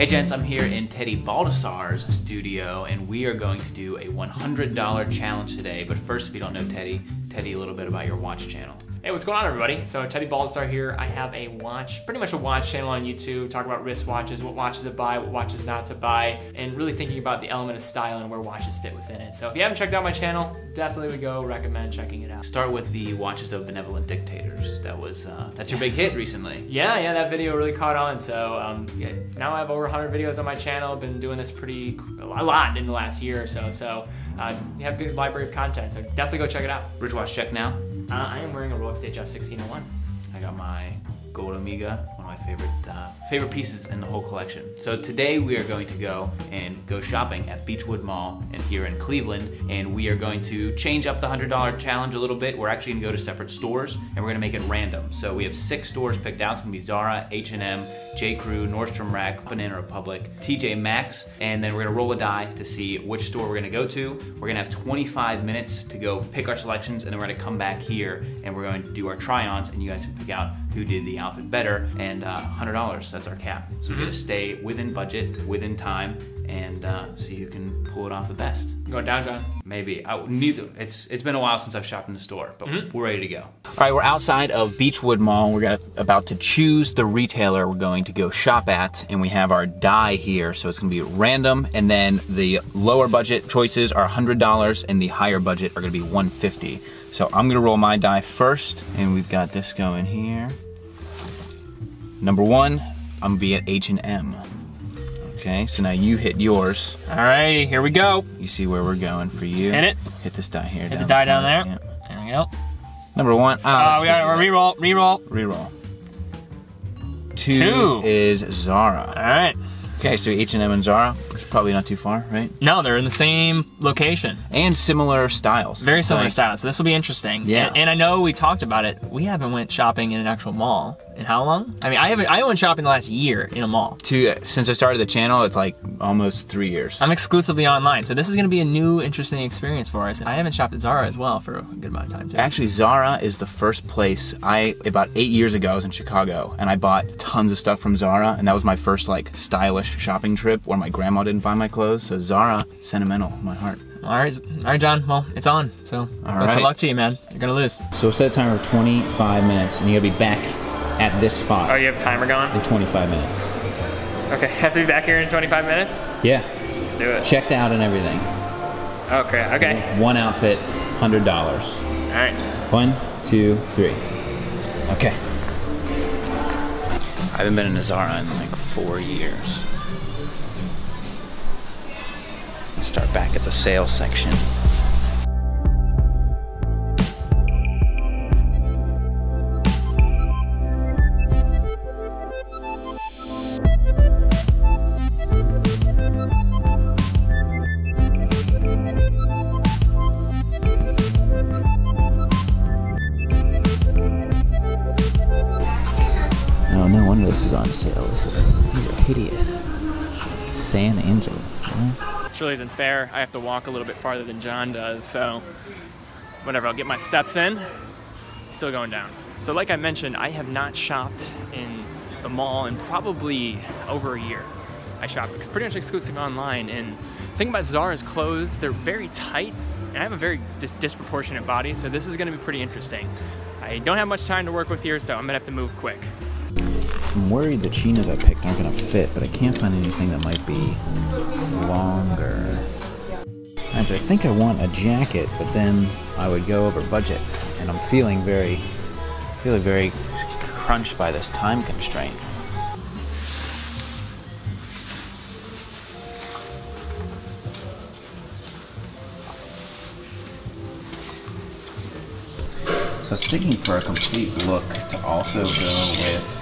Hey gents, I'm here in Teddy Baldassare's studio and we are going to do a $100 challenge today. But first, if you don't know Teddy, a little bit about your watch channel. Hey, what's going on everybody? So Teddy Baldassare here. I have a watch, pretty much a watch channel on YouTube, talk about wristwatches, what watches to buy, what watches not to buy, and really thinking about the element of style and where watches fit within it. So if you haven't checked out my channel, definitely would go recommend checking it out. Start with the watches of benevolent dictators. That's your big hit recently. Yeah, that video really caught on. So now I have over 100 videos on my channel. I've been doing this a lot in the last year or so. So you have a good library of content. So definitely go check it out. Bridge watch check now. I am wearing a Rolex Datejust 1601. I got my gold Omega, one of my favorite pieces in the whole collection. So today we are going to go shopping at Beachwood Mall and here in Cleveland, and we are going to change up the $100 challenge a little bit. We're actually gonna go to separate stores and we're gonna make it random. So we have 6 stores picked out. It's gonna be Zara, H&M, J.Crew, Nordstrom Rack, Banana Republic, TJ Maxx, and then we're gonna roll a die to see which store we're gonna go to. We're gonna have 25 minutes to go pick our selections, and then we're gonna come back here and we're going to do our try-ons, and you guys can pick out who did the outfit better, and $100, that's our cap. So we gotta stay within budget, within time, and see who can pull it off the best. Going down, John? Maybe. It's been a while since I've shopped in the store, but we're ready to go. All right, we're outside of Beachwood Mall. We're about to choose the retailer we're going to go shop at, and we have our die here, so it's gonna be random, and then the lower budget choices are $100, and the higher budget are gonna be $150. So I'm gonna roll my die first, and we've got this going here. Number 1, I'm gonna be at H&M. Okay, so now you hit yours. All right, here we go. You see where we're going for you. Just hit it. Hit this die here. Hit the die down there. Yep. There we go. Number 1. We got to re-roll, re-roll. Re-roll. 2 is Zara. All right. Okay, so H&M and Zara, which is probably not too far, right? No, they're in the same location. And similar styles. Very similar styles, so this will be interesting. Yeah. And I know we talked about it, we haven't went shopping in an actual mall in how long? I mean, I went shopping the last year in a mall. Since I started the channel, it's like almost 3 years. I'm exclusively online, so this is gonna be a new, interesting experience for us. And I haven't shopped at Zara as well for a good amount of time too. Actually, Zara is the first place, about 8 years ago, I was in Chicago, and I bought tons of stuff from Zara, and that was my first like stylish shopping trip where my grandma didn't buy my clothes, so Zara, sentimental, my heart. All right, John, well, it's on, so best of luck to you, man. You're gonna lose. So set a timer for 25 minutes, and you gotta be back at this spot. Oh, you have timer gone? In 25 minutes. Okay, have to be back here in 25 minutes? Yeah. Let's do it. Checked out and everything. Okay, okay. 1 outfit, $100. All right. 1, 2, 3. Okay. I haven't been in a Zara in like 4 years. Start back at the sale section. Oh, no wonder this is on sale. These are hideous. San Angeles. Huh? Really isn't fair. I have to walk a little bit farther than John does, so whatever, I'll get my steps in. It's still going down. So like I mentioned, I have not shopped in the mall in probably over a year. I shop pretty much exclusively online, and the thing about Zara's clothes, they're very tight, and I have a very disproportionate body, so this is gonna be pretty interesting. I don't have much time to work with here, so I'm gonna have to move quick. I'm worried the chinos I picked aren't gonna fit, but I can't find anything that might be longer. And so I think I want a jacket, but then I would go over budget, and I'm feeling very crunched by this time constraint. So I was thinking for a complete look to also go with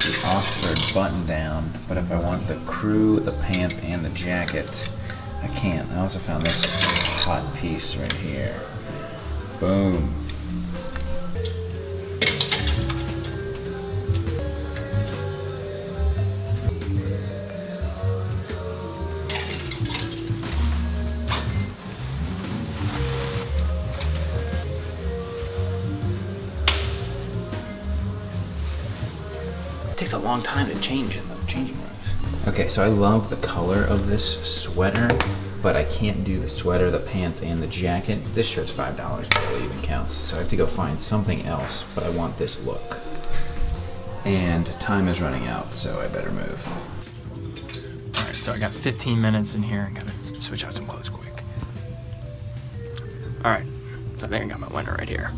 the Oxford button-down, but if I want the crew, the pants, and the jacket, I can't. I also found this hot piece right here. Boom. It takes a long time to change in the changing rooms. Okay, so I love the color of this sweater, but I can't do the sweater, the pants, and the jacket. This shirt's $5, barely even counts. So I have to go find something else, but I want this look. And time is running out, so I better move. All right, so I got 15 minutes in here. I gotta switch out some clothes quick. All right, so there I got my winner right here.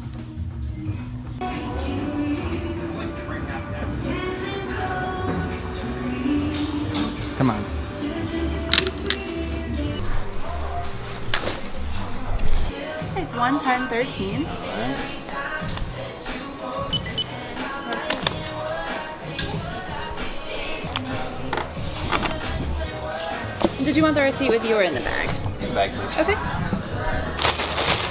Come on. It's 110.13. All right. Did you want the receipt with you or in the bag? In the bag, please. Okay.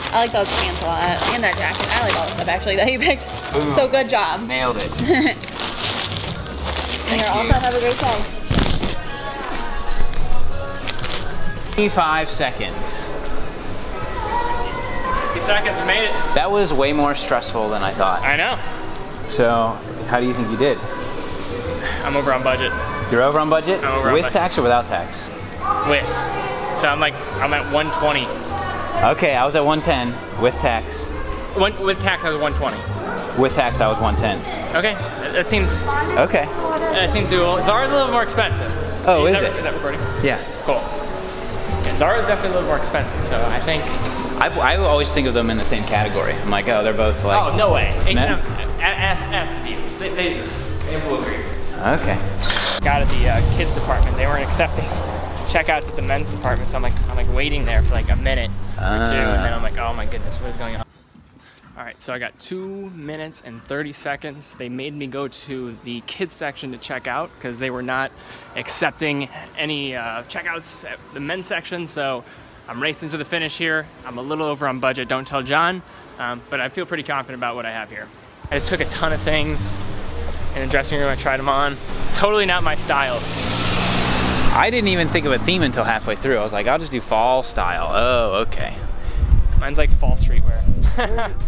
I like those pants a lot. And that jacket. I like all the stuff, actually, that you picked. Boom. So good job. Nailed it. And you're also have a great day. 25 seconds. 50 seconds, we made it. That was way more stressful than I thought. I know. So, how do you think you did? I'm over on budget. You're over on budget? I'm over on budget. With tax or without tax? With. So I'm at 120. Okay, I was at 110 with tax. With tax, I was 120. With tax, I was 110. Okay, that seems. Okay. That seems doable. Zara's a little more expensive. Oh, is it? Is that recording? Yeah. Cool. Yeah, Zara's definitely a little more expensive, so I think. I always think of them in the same category. I'm like, oh, they're both like. Oh, no way. H&M, ask views. They will agree. Okay. Got at the kids department. They weren't accepting checkouts at the men's department, so I'm like waiting there for like a minute or two, and then I'm like, oh my goodness, what is going on? All right, so I got 2 minutes and 30 seconds. They made me go to the kids section to check out because they were not accepting any checkouts at the men's section. So I'm racing to the finish here. I'm a little over on budget. Don't tell John, but I feel pretty confident about what I have here. I just took a ton of things in the dressing room. I tried them on. Totally not my style. I didn't even think of a theme until halfway through. I was like, I'll just do fall style. Oh, okay. Mine's like fall streetwear.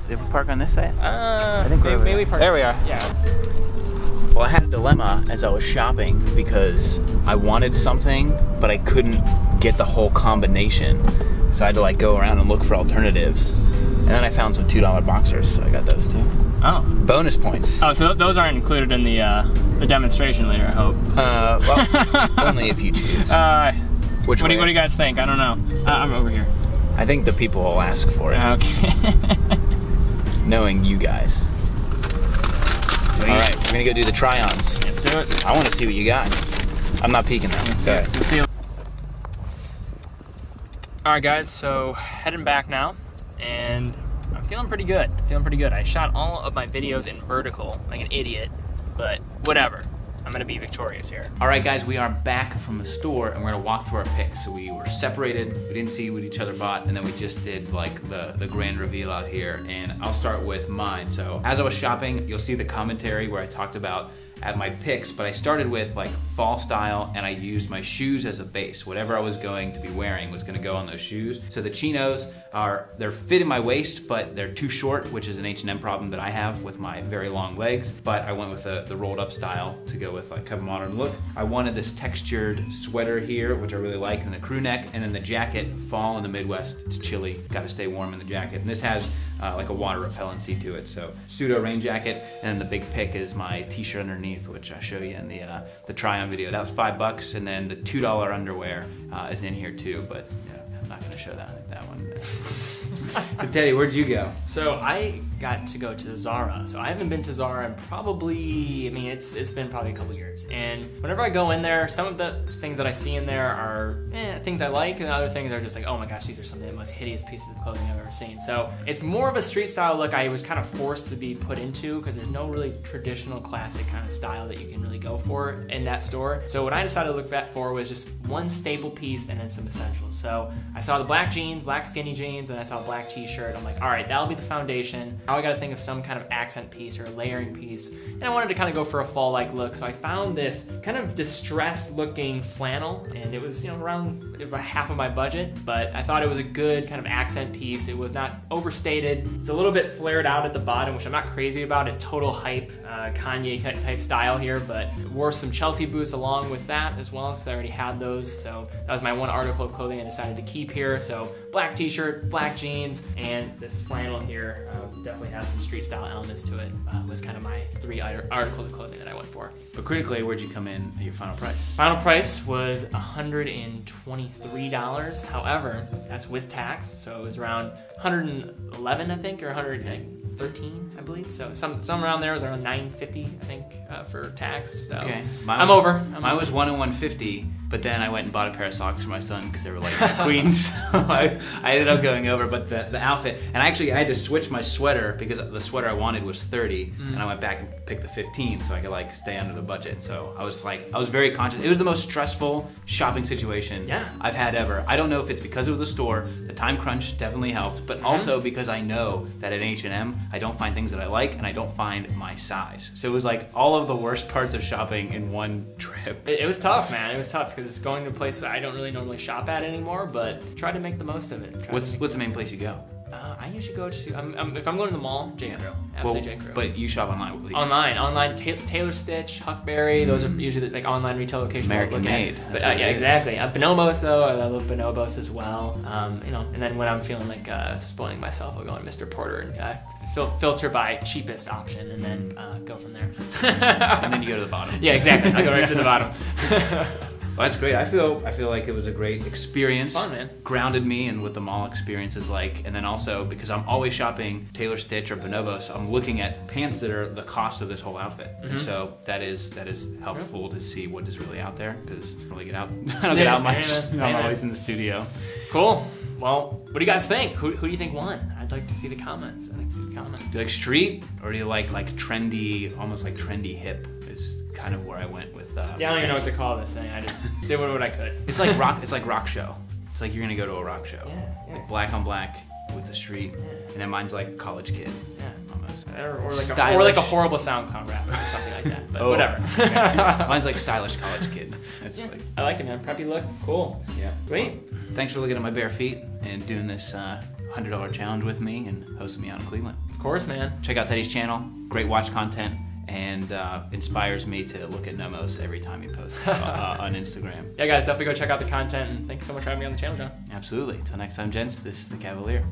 Did we park on this side? I think maybe we parked. There we are. Yeah. Well, I had a dilemma as I was shopping because I wanted something, but I couldn't get the whole combination. So I had to like go around and look for alternatives. And then I found some $2 boxers, so I got those too. Oh. Bonus points. Oh, so those aren't included in the demonstration later, I hope. Well, only if you choose. What do you guys think? I don't know. I'm over here. I think the people will ask for it. Okay. Knowing you guys. Sweet. All right, we're gonna go do the try-ons. Let's do it. I want to see what you got. I'm not peeking though. Let's see you. All right, guys. So heading back now, and I'm feeling pretty good. I shot all of my videos in vertical like an idiot, but whatever. I'm gonna be victorious here. All right, guys, we are back from the store and we're gonna walk through our picks. So we were separated, we didn't see what each other bought, and then we just did like the grand reveal out here, and I'll start with mine. So as I was shopping, you'll see the commentary where I talked about at my picks, but I started with like fall style and I used my shoes as a base. Whatever I was going to be wearing was gonna go on those shoes. So the chinos they're fit in my waist, but they're too short, which is an H&M problem that I have with my very long legs, but I went with the rolled up style to go with like a modern look. I wanted this textured sweater here, which I really like, and the crew neck, and then the jacket, fall in the Midwest, it's chilly, gotta stay warm in the jacket. And this has like a water repellency to it, so pseudo rain jacket, and the big pick is my t-shirt underneath, which I show you in the try-on video. That was $5, and then the $2 underwear is in here too, but you know, I'm not gonna show that one. But Teddy, where'd you go? So I got to go to Zara. So I haven't been to Zara in probably, I mean, it's been probably a couple years. And whenever I go in there, some of the things that I see in there are things I like, and other things are just like, oh my gosh, these are some of the most hideous pieces of clothing I've ever seen. So it's more of a street style look I was kind of forced to be put into because there's no really traditional classic kind of style that you can really go for in that store. So what I decided to look for was just one staple piece and then some essentials. So I saw the black jeans, black skinny jeans, and I saw black t-shirt. I'm like, all right, that'll be the foundation. Now I gotta think of some kind of accent piece or a layering piece. And I wanted to kind of go for a fall-like look. So I found this kind of distressed looking flannel, and it was, you know, around half of my budget, but I thought it was a good kind of accent piece. It was not overstated. It's a little bit flared out at the bottom, which I'm not crazy about. It's total hype. Kanye type style here, but wore some Chelsea boots along with that as well, since I already had those. So that was my one article of clothing I decided to keep here. So black t-shirt, black jeans, and this flannel here definitely has some street style elements to it. Was kind of my three articles of clothing that I went for. But critically, where'd you come in at your final price? Final price was $123. However, that's with tax, so it was around 111, I think, or 113, I believe. So some around there. Was around 950, I think, for tax. So okay. Mine was 150, but then I went and bought a pair of socks for my son because they were like queens. So I ended up going over, but the outfit, and I had to switch my sweater because the sweater I wanted was 30, and I went back and picked the 15 so I could like stay under the budget. So I was very conscious. It was the most stressful shopping situation I've had ever. I don't know if it's because it was a store, the time crunch definitely helped, but also because I know that at H&M I don't find things that I like and I don't find my size. So it was like all of the worst parts of shopping in one trip. It was tough, man. It was tough. It's going to places I don't really normally shop at anymore, but try to make the most of it. What's the main place you go? I usually go to, if I'm going to the mall, J.Crew. Absolutely, J.Crew. But you shop online? Online. Taylor Stitch, Huckberry, those are usually the, like, online retail locations. American made. But, yeah, exactly. Bonobos, though, I love Bonobos as well. You know, and then when I'm feeling like spoiling myself, I'll go on Mr. Porter and filter by cheapest option and then go from there. And then you go to the bottom. Yeah, exactly. I go right to the bottom. Well, that's great. I feel like it was a great experience. It's fun, man. Grounded me in what the mall experience is like, and then also because I'm always shopping Taylor Stitch or Bonobos, I'm looking at pants that are the cost of this whole outfit. And so that is helpful to see what is really out there, because I don't really get out. I don't get out much. I'm always in the studio. Cool. Well, what do you guys think? Who do you think won? I'd like to see the comments. Do you like street, or do you like trendy, almost like trendy hip? Kind of where I went with. Yeah, I don't even know what to call this thing. I just did what I could. It's like rock. It's like rock show. It's like you're gonna go to a rock show. Yeah. Like black on black with the street, and then mine's like college kid. Yeah. Almost. Or like a horrible SoundCloud rapper or something like that. But whatever. Okay. Mine's like stylish college kid. It's like. I like it, man. Preppy look. Cool. Yeah. Great. Thanks for looking at my bare feet and doing this $100 challenge with me and hosting me out in Cleveland. Of course, man. Check out Teddy's channel. Great watch content. And inspires me to look at Nomos every time he posts on Instagram. Yeah, guys, definitely go check out the content, and thanks so much for having me on the channel, John. Absolutely. Till next time, gents, this is The Cavalier.